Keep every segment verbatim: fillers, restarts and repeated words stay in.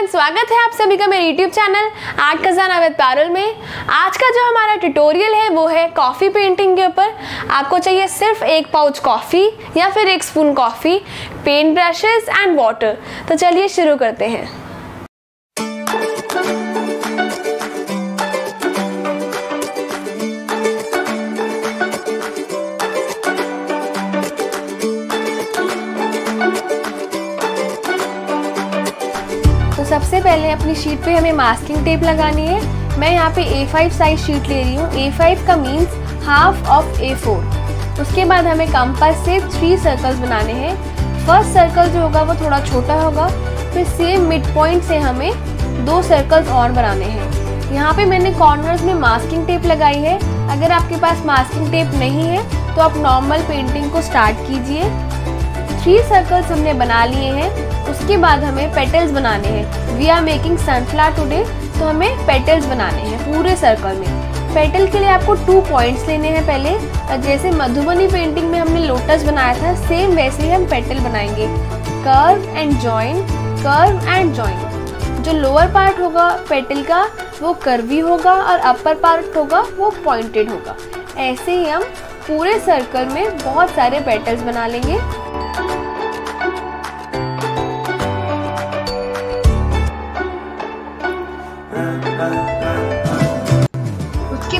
Everyone, स्वागत है आप सभी का मेरे YouTube चैनल आर्ट खजाना विद पारुल में। आज का जो हमारा ट्यूटोरियल है वो है कॉफ़ी पेंटिंग के ऊपर। आपको चाहिए सिर्फ एक पाउच कॉफ़ी या फिर एक spoon coffee, paint brushes and water. तो चलिए शुरू करते हैं। सबसे पहले अपनी शीट पे हमें मास्किंग टेप लगानी है। मैं यहाँ पे ए फाइव साइज शीट ले रही हूँ। ए फाइव का means half of A four. उसके बाद हमें कंपास से थ्री सर्कल्स बनाने हैं। फर्स्ट सर्कल जो होगा वो थोड़ा छोटा होगा, फिर सेम मिड पॉइंट से हमें दो सर्कल्स और बनाने हैं। यहाँ पे मैंने कॉर्नर्स में मास्किंग टेप लगाई है। अगर आपके पास मास्किंग टेप नहीं है तो आप नॉर्मल पेंटिंग को स्टार्ट कीजिए। थ्री सर्कल्स हमने बना लिए हैं। उसके बाद हमें पेटल्स बनाने हैं। We are making sunflower today, तो हमें पेटल्स बनाने हैं पूरे सर्कल में। पेटल के लिए आपको टू पॉइंट्स लेने हैं पहले, और जैसे मधुबनी पेंटिंग में हमने लोटस बनाया था सेम वैसे ही हम पेटल बनाएंगे। Curve and join, curve and join. जो लोअर पार्ट होगा पेटल का वो कर्वी होगा और अपर पार्ट होगा वो पॉइंटेड होगा। ऐसे ही हम पूरे सर्कल में बहुत सारे पेटल्स बना लेंगे।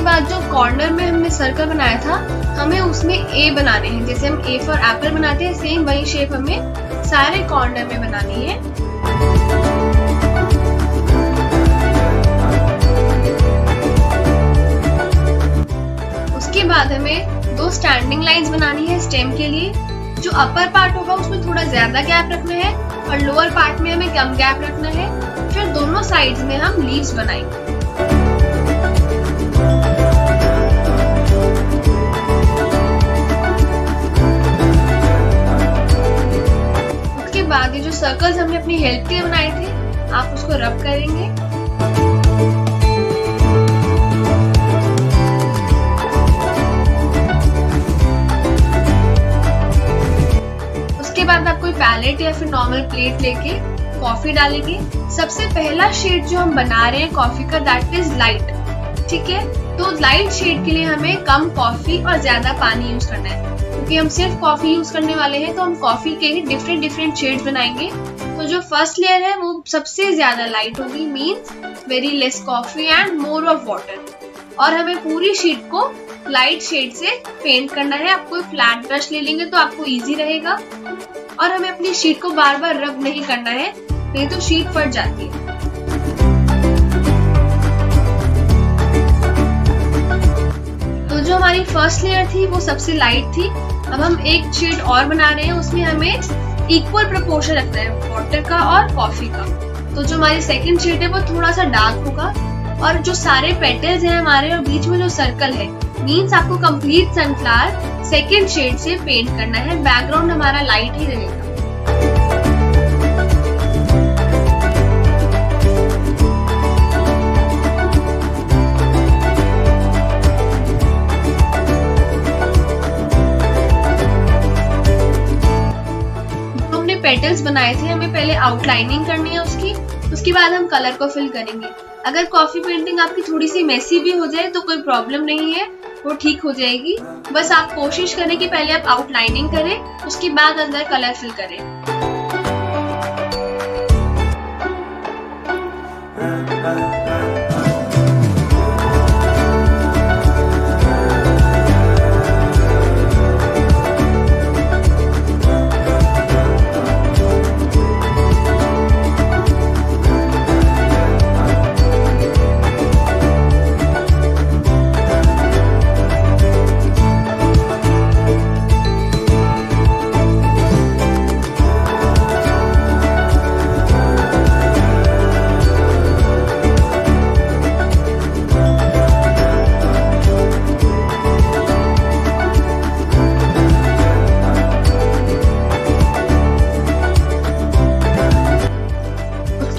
बाद जो कॉर्नर में हमने सर्कल बनाया था हमें उसमें ए बनाने हैं। जैसे हम ए फॉर एप्पल बनाते हैं सेम वही शेप हमें सारे कॉर्नर में बनानी है। उसके बाद हमें दो स्टैंडिंग लाइंस बनानी है स्टेम के लिए। जो अपर पार्ट होगा उसमें थोड़ा ज्यादा गैप रखना है और लोअर पार्ट में हमें कम गैप रखना है। फिर दोनों साइड्स में हम लीव्स बनाएंगे। आगे जो सर्कल्स हमने अपनी हेल्प के बनाए थे आप उसको रब करेंगे। उसके बाद आप कोई पैलेट या फिर नॉर्मल प्लेट लेके कॉफी डालेंगे। सबसे पहला शेड जो हम बना रहे हैं कॉफी का दैट इज लाइट, ठीक है। तो लाइट शेड के लिए हमें कम कॉफी और ज्यादा पानी यूज करना है। क्योंकि हम सिर्फ कॉफी यूज करने वाले हैं तो हम कॉफी के ही डिफरेंट डिफरेंट शेड्स बनाएंगे। तो जो फर्स्ट लेयर है वो सबसे ज्यादा लाइट होगी, means very less coffee and more of water. और हमें पूरी शीट को लाइट शेड से पेंट करना है। आप कोई फ्लैट ब्रश ले लेंगे तो आपको इजी रहेगा। और हमें अपनी शीट को बार बार रब नहीं करना है, नहीं तो शीट फट जाती है। जो हमारी फर्स्ट लेयर थी वो सबसे लाइट थी। अब हम एक शेड और बना रहे हैं, उसमें हमें इक्वल प्रोपोर्शन रखना है वाटर का और कॉफी का। तो जो हमारी सेकंड शेड है वो थोड़ा सा डार्क होगा। और जो सारे पेटल्स हैं हमारे और बीच में जो सर्कल है मीन्स आपको कंप्लीट सनफ्लावर सेकंड शेड से पेंट करना है। बैकग्राउंड हमारा लाइट ही रहेगा। पेटल्स बनाए थे हमें पहले आउटलाइनिंग करनी है उसकी, उसके बाद हम कलर को फिल करेंगे। अगर कॉफी पेंटिंग आपकी थोड़ी सी मेसी भी हो जाए तो कोई प्रॉब्लम नहीं है, वो ठीक हो जाएगी। बस आप कोशिश करें कि पहले आप आउटलाइनिंग करें उसके बाद अंदर कलर फिल करें।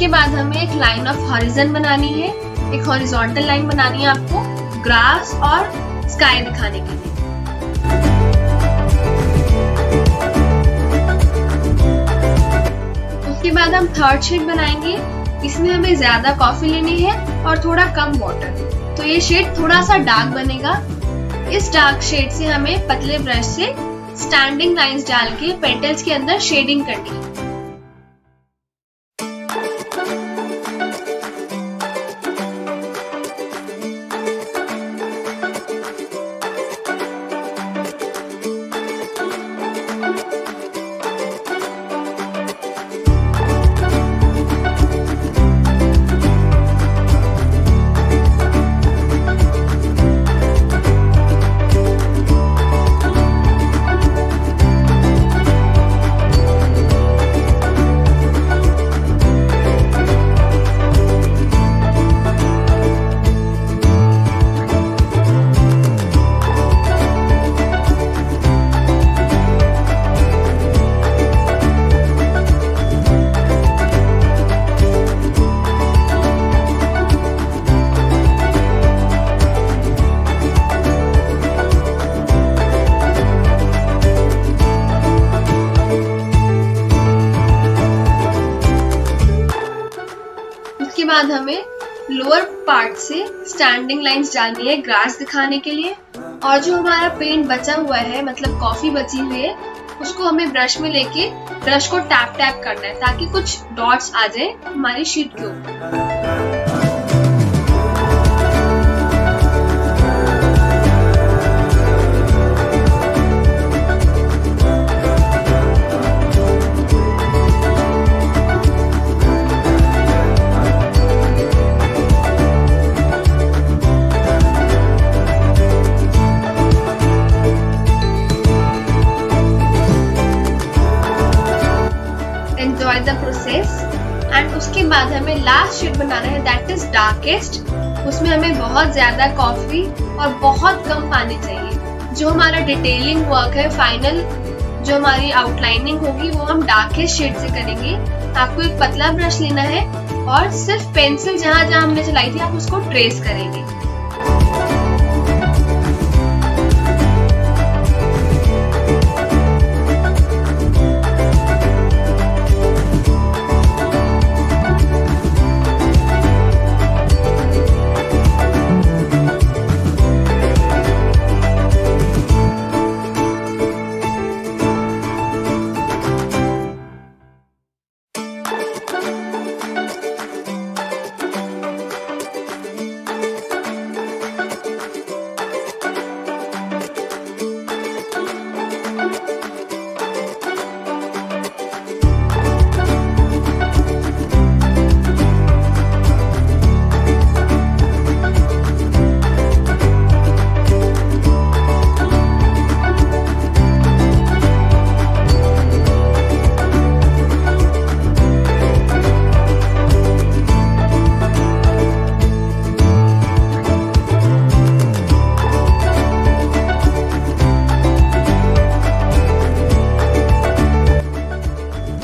के बाद हमें एक लाइन ऑफ हॉरिजन बनानी है, एक हॉरिजॉन्टल लाइन बनानी है आपको ग्रास और स्काई दिखाने के लिए। उसके बाद हम थर्ड शेड बनाएंगे। इसमें हमें ज्यादा कॉफी लेनी है और थोड़ा कम वाटर। तो ये शेड थोड़ा सा डार्क बनेगा। इस डार्क शेड से हमें पतले ब्रश से स्टैंडिंग लाइंस डाल के पेटल्स के अंदर शेडिंग करनी है। बाद हमें लोअर पार्ट से स्टैंडिंग लाइंस डालनी है ग्रास दिखाने के लिए, और जो हमारा पेंट बचा हुआ है मतलब कॉफी बची हुई है उसको हमें ब्रश में लेके ब्रश को टैप टैप करना है ताकि कुछ डॉट्स आ जाए हमारी शीट के ऊपर। Enjoy the process and उसके बाद हमें लास्ट शेड बनाना है that is darkest। उसमें हमें बहुत ज्यादा कॉफी और बहुत कम पानी चाहिए। जो हमारा डिटेलिंग वर्क है फाइनल जो हमारी आउटलाइनिंग होगी वो हम डार्केस्ट शेड से करेंगे। आपको एक पतला ब्रश लेना है और सिर्फ पेंसिल जहाँ जहाँ हमने चलाई थी आप उसको ट्रेस करेंगे।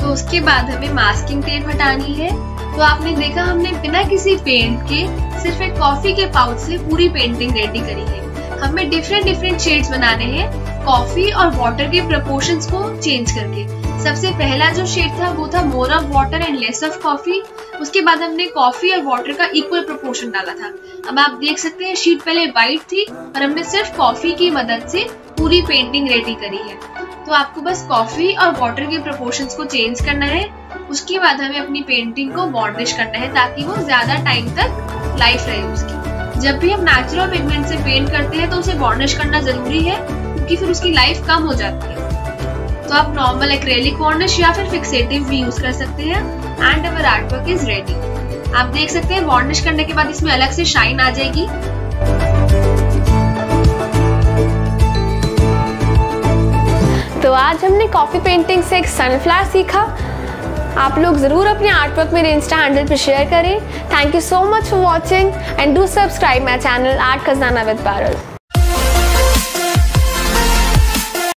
उसके बाद हमें मास्किंग टेप हटानी है। तो आपने देखा हमने बिना किसी पेंट के सिर्फ एक कॉफी के पाउच से पूरी पेंटिंग रेडी करी है। हमें डिफरेंट डिफरेंट शेड्स बनाने हैं कॉफी और वाटर के प्रोपोर्शंस को चेंज करके। सबसे पहला जो शेड था वो था more of water and less of coffee. उसके बाद हमने कॉफी और वाटर का इक्वल प्रोपोर्शन डाला था। अब आप देख सकते हैं शीट पहले व्हाइट थी और हमने सिर्फ कॉफी की मदद से पूरी पेंटिंग रेडी करी है। तो आपको बस कॉफी और वाटर के प्रोपोर्शंस को चेंज करना है। उसके बाद हमें अपनी पेंटिंग को वार्निश करना है ताकि वो ज्यादा टाइम तक लाइफ रहे उसकी। जब भी हम नेचुरल पिगमेंट से पेंट करते हैं तो उसे वार्निश करना जरूरी है क्योंकि फिर उसकी लाइफ कम हो जाती है। तो आप नॉर्मल एक्रेलिक वार्निश या फिर फिक्सेटिव भी यूज कर सकते हैं। And our artwork is ready. आप देख सकते हैं वार्निश करने के बाद इसमें अलग से शाइन आ जाएगी। तो आज हमने कॉफी पेंटिंग से एक सनफ्लावर सीखा। आप लोग ज़रूर अपने आर्टवर्क मेरे इंस्टा हैंडल पर शेयर करें। Thank you so much for watching and do subscribe my channel art खजाना विद पारुल।